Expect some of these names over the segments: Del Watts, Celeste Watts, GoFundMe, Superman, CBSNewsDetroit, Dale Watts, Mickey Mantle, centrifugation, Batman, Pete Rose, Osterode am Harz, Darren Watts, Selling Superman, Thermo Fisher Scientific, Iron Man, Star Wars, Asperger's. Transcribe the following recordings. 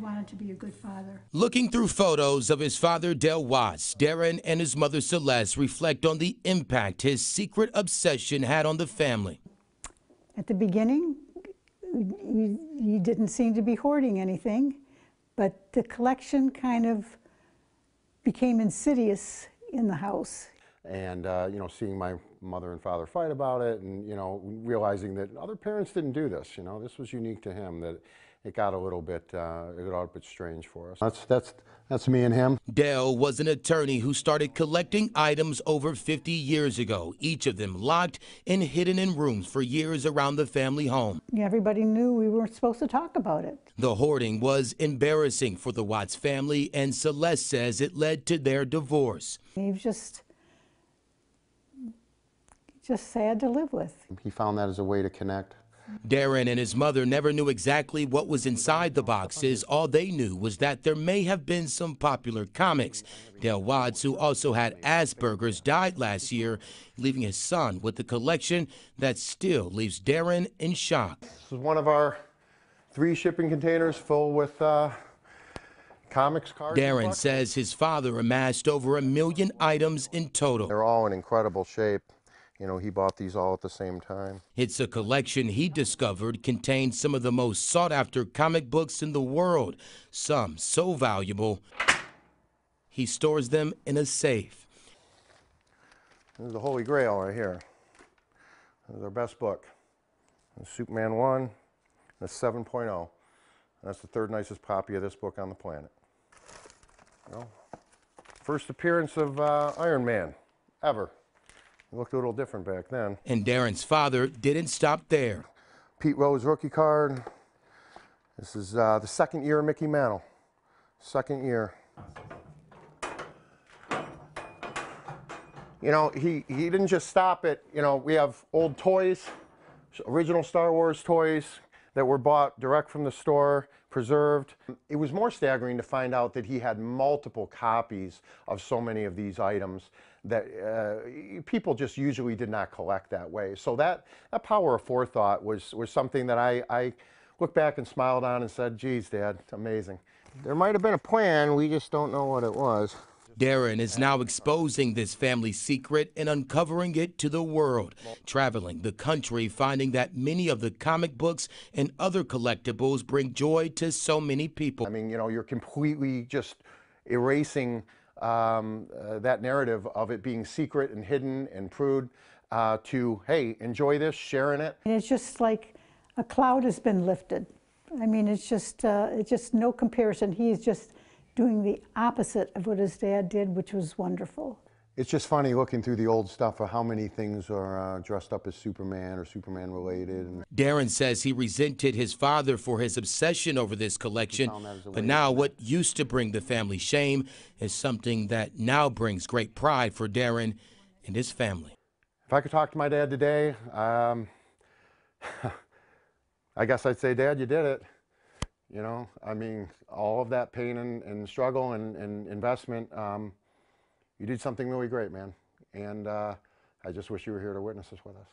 wanted to be a good father. Looking through photos of his father, Del Watts, Darren and his mother, Celeste, reflect on the impact his secret obsession had on the family. At the beginning, you didn't seem to be hoarding anything, but the collection kind of became insidious in the house. And, you know, seeing my mother and father fight about it and, you know, realizing that other parents didn't do this, you know, this was unique to him, that it got a little bit strange for us. That's me and him. Dale was an attorney who started collecting items over 50 years ago, each of them locked and hidden in rooms for years around the family home. Everybody knew we weren't supposed to talk about it. The hoarding was embarrassing for the Watts family, and Celeste says it led to their divorce. He was just sad to live with. He found that as a way to connect. Darren and his mother never knew exactly what was inside the boxes. All they knew was that there may have been some popular comics. Dale Watts, who also had Asperger's, died last year, leaving his son with a collection that still leaves Darren in shock. This is one of our 3 shipping containers full with comics cards. Darren says his father amassed over 1 million items in total. They're all in incredible shape. You know, he bought these all at the same time. It's a collection he discovered contained some of the most sought-after comic books in the world, some so valuable he stores them in a safe. This is the Holy Grail right here. This is our best book. This is Superman 1, that's 7.0. That's the 3rd nicest copy of this book on the planet. Well, first appearance of Iron Man ever. It looked a little different back then. And Darren's father didn't stop there. Pete Rose rookie card. This is the 2nd year of Mickey Mantle. 2nd year. You know, he didn't just stop it. You know, we have old toys, original Star Wars toys that were bought direct from the store, preserved. It was more staggering to find out that he had multiple copies of so many of these items that people just usually did not collect that way. So that power of forethought was something that I looked back and smiled on and said, geez, Dad, amazing. There might have been a plan, we just don't know what it was. Darren is now exposing this family secret and uncovering it to the world, traveling the country, finding that many of the comic books and other collectibles bring joy to so many people. I mean, you know, you're completely just erasing that narrative of it being secret and hidden and prude to, hey, enjoy this, sharing it. And it's just like a cloud has been lifted. I mean, it's just no comparison. He's just doing the opposite of what his dad did, which was wonderful. It's just funny looking through the old stuff of how many things are dressed up as Superman or Superman related. Darren says he resented his father for his obsession over this collection, but now what used to bring the family shame is something that now brings great pride for Darren and his family. If I could talk to my dad today, I guess I'd say, Dad, you did it. You know, I mean, all of that pain and struggle and investment, you did something really great, man. And I just wish you were here to witness this with us.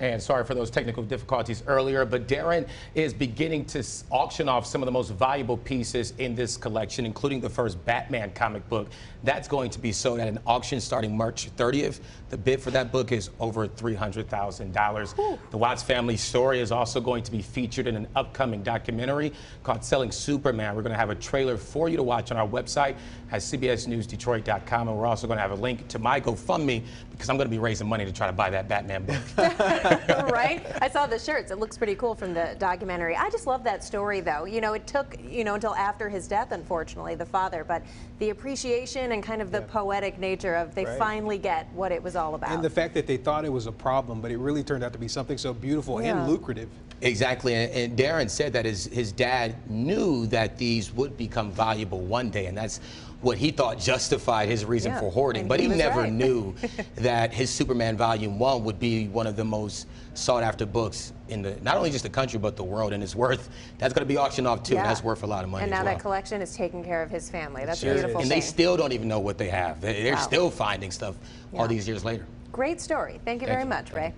And sorry for those technical difficulties earlier, but Darren is beginning to auction off some of the most valuable pieces in this collection, including the first Batman comic book. That's going to be sold at an auction starting March 30th. The bid for that book is over $300,000. The Watts family story is also going to be featured in an upcoming documentary called Selling Superman. We're going to have a trailer for you to watch on our website at CBSNewsDetroit.com, and we're also going to have a link to my GoFundMe because I'm going to be raising money to try to buy that Batman book. Right? I saw the shirts. It looks pretty cool from the documentary. I just love that story, though. You know, it took, you know, until after his death, unfortunately, the father, but the appreciation and kind of the poetic nature of they finally get what it was all about. And the fact that they thought it was a problem, but it really turned out to be something so beautiful and lucrative. Exactly. And Darren said that his dad knew that these would become valuable one day, and that's what he thought justified his reason for hoarding, but he never knew that his Superman Volume 1 would be one of the most sought-after books in the, not only just the country, but the world, and it's worth, that's going to be auctioned off, too, and that's worth a lot of money. And now that collection is taking care of his family. That's a beautiful thing. And they still don't even know what they have. They're still finding stuff all these years later. Great story. Thank you very much, Ray.